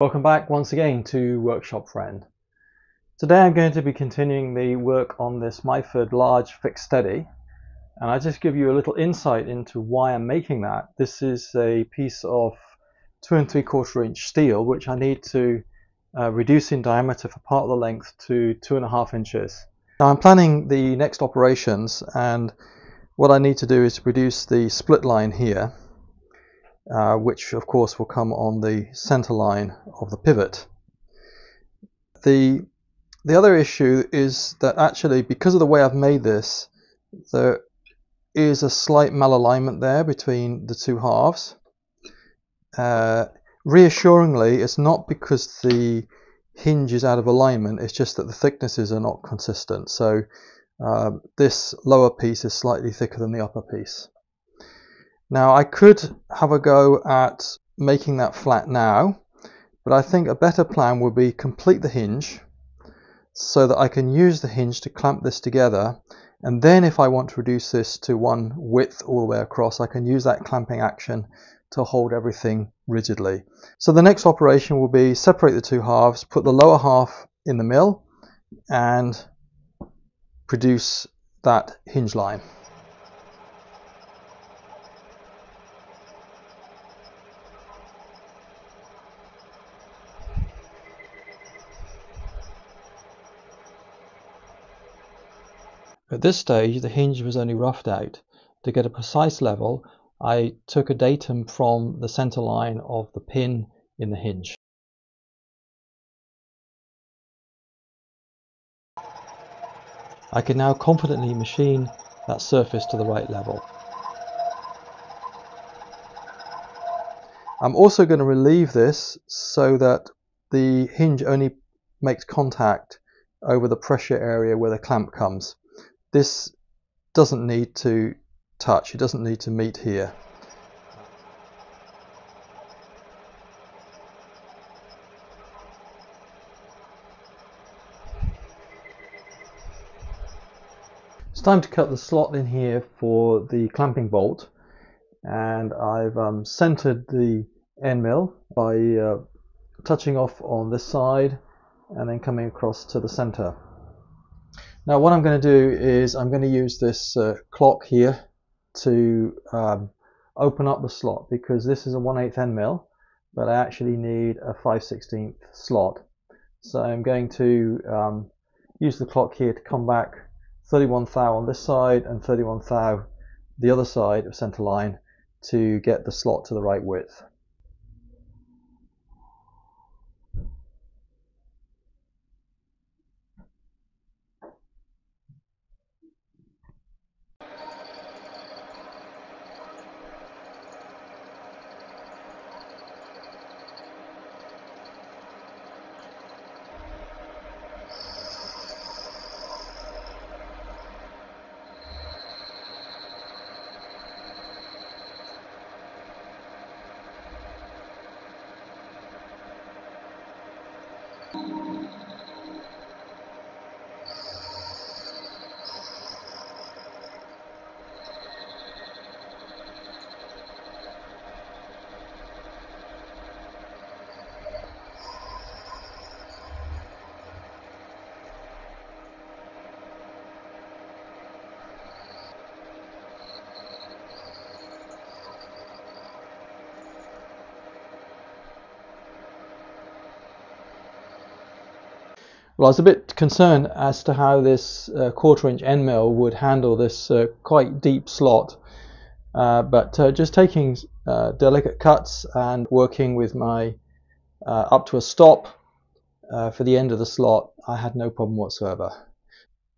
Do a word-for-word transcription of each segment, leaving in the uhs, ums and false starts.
Welcome back once again to Workshopfriend. Today I'm going to be continuing the work on this Myford large fixed steady, and I just give you a little insight into why I'm making that. This is a piece of two and three quarter inch steel which I need to uh, reduce in diameter for part of the length to two and a half inches. Now I'm planning the next operations, and what I need to do is produce the split line here. Uh, which of course will come on the center line of the pivot. The, the other issue is that actually, because of the way I've made this, there is a slight malalignment there between the two halves. Uh, reassuringly, it's not because the hinge is out of alignment, it's just that the thicknesses are not consistent. So uh, this lower piece is slightly thicker than the upper piece. Now I could have a go at making that flat now, but I think a better plan would be complete the hinge so that I can use the hinge to clamp this together, and then if I want to reduce this to one width all the way across, I can use that clamping action to hold everything rigidly. So the next operation will be separate the two halves, put the lower half in the mill and produce that hinge line. At this stage, the hinge was only roughed out. To get a precise level, I took a datum from the center line of the pin in the hinge. I can now confidently machine that surface to the right level. I'm also going to relieve this so that the hinge only makes contact over the pressure area where the clamp comes. This doesn't need to touch, it doesn't need to meet here. It's time to cut the slot in here for the clamping bolt, and I've um, centered the end mill by uh, touching off on this side and then coming across to the center. Now what I'm going to do is I'm going to use this uh, clock here to um, open up the slot, because this is a one eighth end mill, but I actually need a five sixteenth slot. So I'm going to um, use the clock here to come back thirty-one thou on this side and thirty-one thou the other side of center line to get the slot to the right width. Well, I was a bit concerned as to how this uh, quarter inch end mill would handle this uh, quite deep slot, uh, but uh, just taking uh, delicate cuts and working with my uh, up to a stop uh, for the end of the slot, I had no problem whatsoever.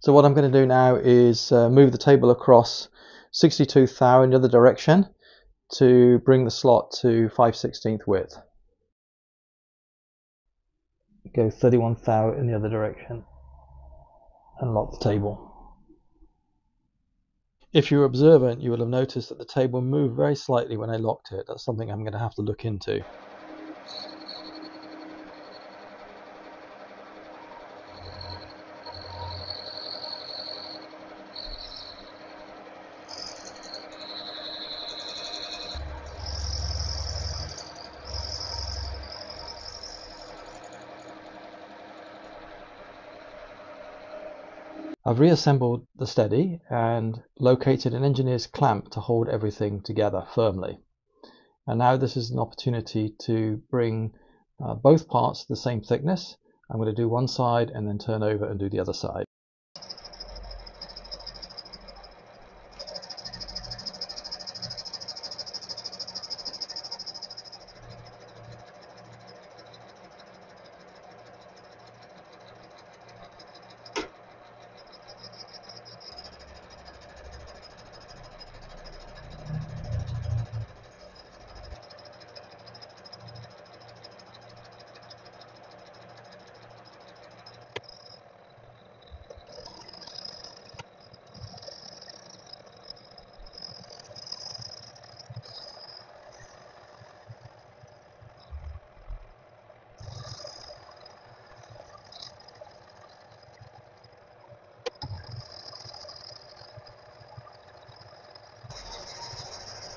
So what I'm going to do now is uh, move the table across sixty-two thou in the other direction to bring the slot to five sixteenth width. Go thirty-one thou in the other direction and lock the table. If you're observant, you will have noticed that the table moved very slightly when I locked it. That's something I'm going to have to look into. I've reassembled the steady and located an engineer's clamp to hold everything together firmly. And now this is an opportunity to bring uh, both parts to the same thickness. I'm going to do one side and then turn over and do the other side.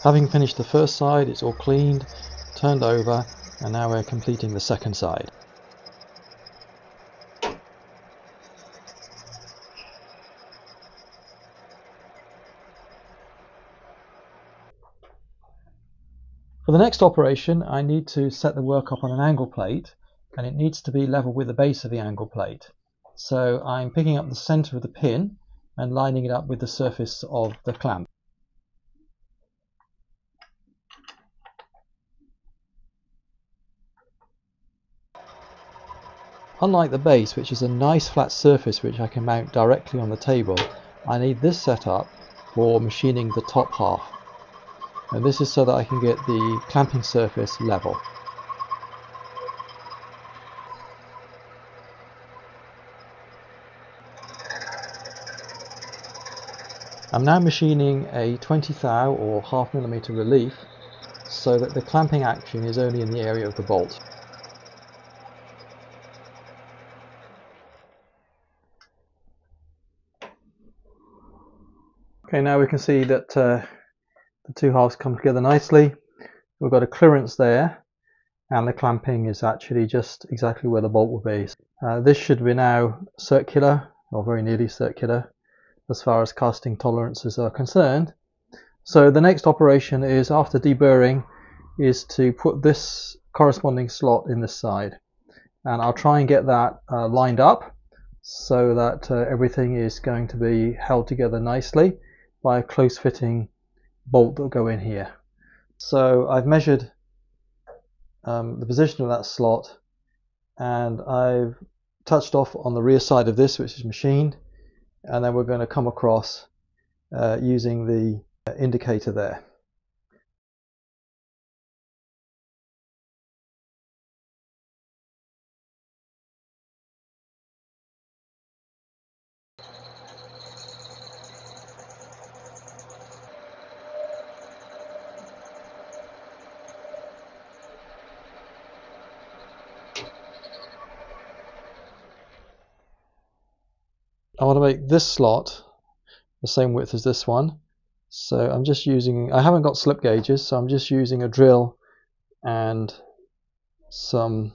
Having finished the first side, it's all cleaned, turned over, and now we're completing the second side. For the next operation, I need to set the work up on an angle plate, and it needs to be level with the base of the angle plate. So I'm picking up the center of the pin and lining it up with the surface of the clamp. Unlike the base, which is a nice flat surface which I can mount directly on the table, I need this set up for machining the top half. And this is so that I can get the clamping surface level. I'm now machining a twenty thou or half millimeter relief so that the clamping action is only in the area of the bolt. Okay, now we can see that uh, the two halves come together nicely. We've got a clearance there, and the clamping is actually just exactly where the bolt will be. Uh, this should be now circular, or very nearly circular, as far as casting tolerances are concerned. So the next operation is, after deburring, is to put this corresponding slot in this side. And I'll try and get that uh, lined up so that uh, everything is going to be held together nicely by a close fitting bolt that will go in here. So I've measured um, the position of that slot, and I've touched off on the rear side of this, which is machined, and then we're going to come across uh, using the indicator there. I want to make this slot the same width as this one, so I'm just using, I haven't got slip gauges, so I'm just using a drill and some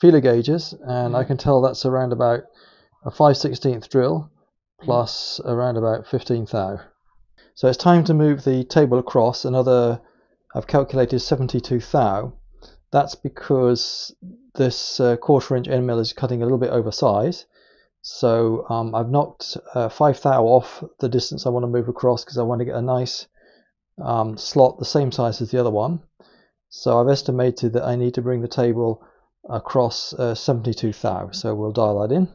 feeler gauges, and I can tell that's around about a five sixteenth drill plus around about fifteen thou. So it's time to move the table across another, I've calculated seventy-two thou. That's because this uh, quarter inch end mill is cutting a little bit over size. So um, I've knocked uh, five thou off the distance I want to move across because I want to get a nice um, slot the same size as the other one. So I've estimated that I need to bring the table across uh, seventy-two thou. So we'll dial that in.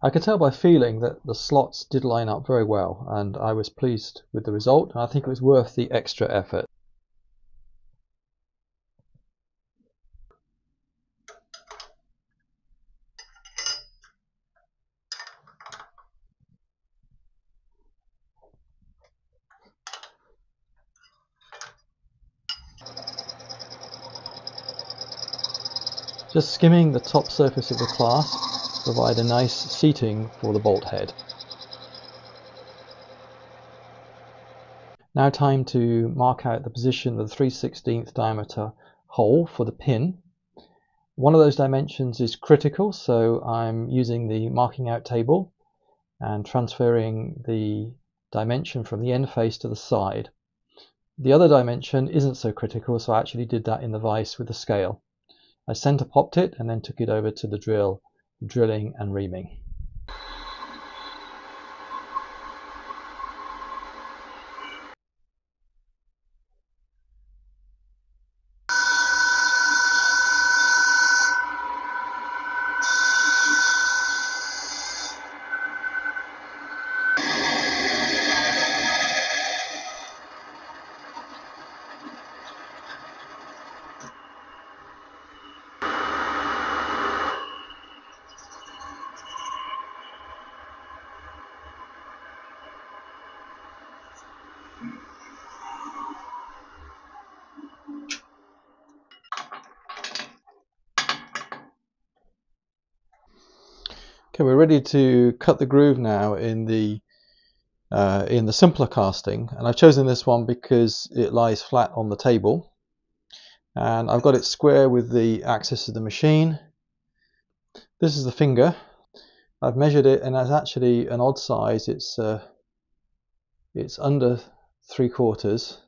I could tell by feeling that the slots did line up very well, and I was pleased with the result, and I think it was worth the extra effort. Just skimming the top surface of the clasp provide a nice seating for the bolt head. Now time to mark out the position of the three sixteenths diameter hole for the pin. One of those dimensions is critical, so I'm using the marking out table and transferring the dimension from the end face to the side. The other dimension isn't so critical, so I actually did that in the vise with the scale. I center popped it and then took it over to the drill, drilling and reaming. Okay, we're ready to cut the groove now in the uh, in the simpler casting, and I've chosen this one because it lies flat on the table and I've got it square with the axis of the machine. This is the finger. I've measured it and it's actually an odd size. It's uh, it's under three quarters.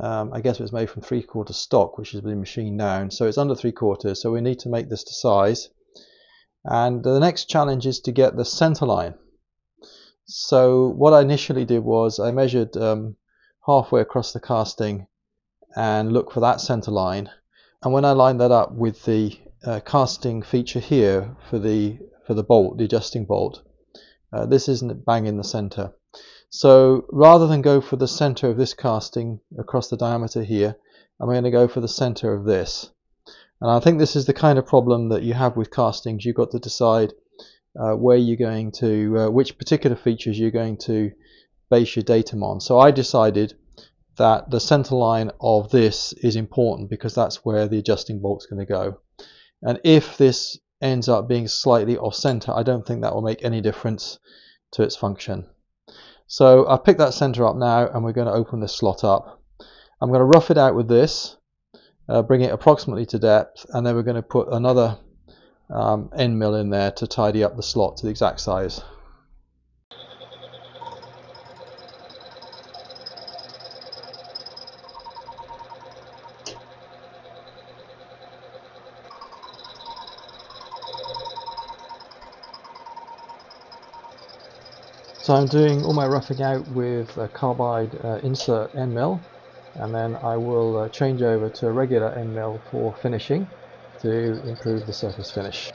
Um, I guess it was made from three quarter stock, which has been machined down, so it's under three quarters, so we need to make this to size. And the next challenge is to get the center line. So what I initially did was I measured um, halfway across the casting and looked for that center line. And when I lined that up with the uh, casting feature here for the for the bolt, the adjusting bolt, uh, this isn't bang in the center. So rather than go for the center of this casting across the diameter here, I'm going to go for the center of this. And I think this is the kind of problem that you have with castings. You've got to decide uh, where you're going to, uh, which particular features you're going to base your datum on. So I decided that the center line of this is important because that's where the adjusting bolt's going to go. And if this ends up being slightly off center, I don't think that will make any difference to its function. So I've picked that center up now and we're going to open this slot up. I'm going to rough it out with this. Uh, bring it approximately to depth, and then we're going to put another um, end mill in there to tidy up the slot to the exact size. So I'm doing all my roughing out with a carbide uh, insert end mill. And then I will uh, change over to a regular end mill for finishing to improve the surface finish.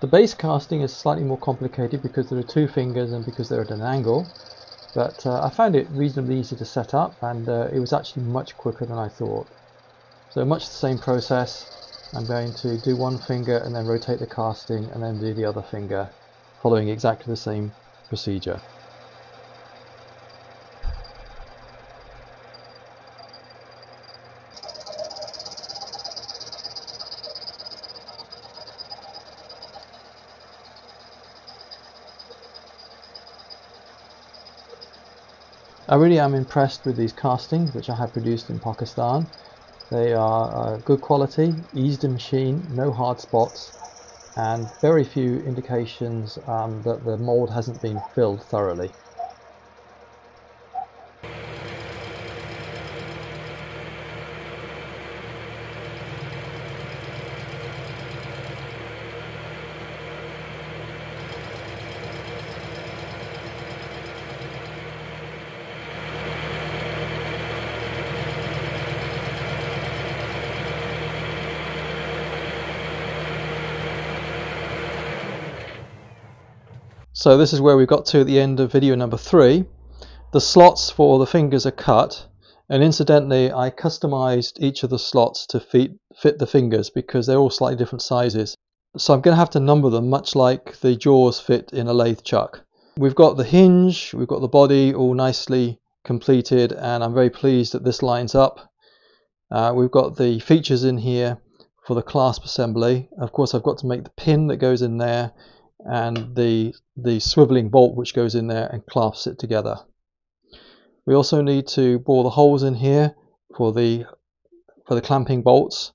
The base casting is slightly more complicated because there are two fingers and because they're at an angle, but uh, I found it reasonably easy to set up, and uh, it was actually much quicker than I thought. So much the same process. I'm going to do one finger and then rotate the casting and then do the other finger, following exactly the same procedure. I really am impressed with these castings, which I have produced in Pakistan. They are uh, good quality, easy to machine, no hard spots, and very few indications um, that the mold hasn't been filled thoroughly. So this is where we've got to at the end of video number three. The slots for the fingers are cut, and incidentally I customized each of the slots to fit, fit the fingers because they're all slightly different sizes. So I'm going to have to number them much like the jaws fit in a lathe chuck. We've got the hinge, we've got the body all nicely completed, and I'm very pleased that this lines up. Uh, we've got the features in here for the clasp assembly. Of course I've got to make the pin that goes in there and the, the swiveling bolt which goes in there and clasps it together. We also need to bore the holes in here for the for the clamping bolts.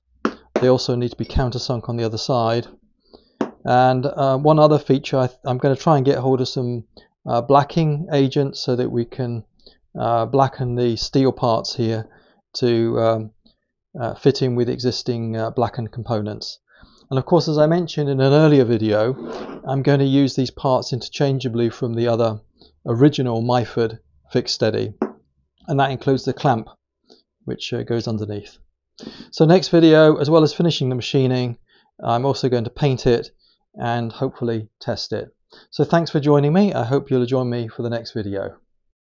They also need to be countersunk on the other side. And uh, one other feature, I I'm going to try and get hold of some uh, blacking agent so that we can uh, blacken the steel parts here to um, uh, fit in with existing uh, blackened components. And of course, as I mentioned in an earlier video, I'm going to use these parts interchangeably from the other original Myford fixed steady. And that includes the clamp which uh, goes underneath. So next video, as well as finishing the machining, I'm also going to paint it and hopefully test it. So thanks for joining me. I hope you'll join me for the next video.